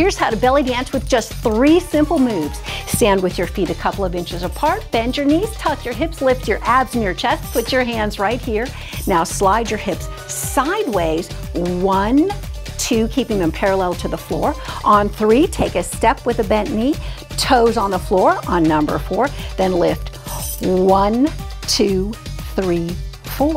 Here's how to belly dance with just 3 simple moves. Stand with your feet a couple of inches apart, bend your knees, tuck your hips, lift your abs and your chest, put your hands right here. Now slide your hips sideways, 1, 2, keeping them parallel to the floor. On 3, take a step with a bent knee, toes on the floor on number 4, then lift 1, 2, 3, 4.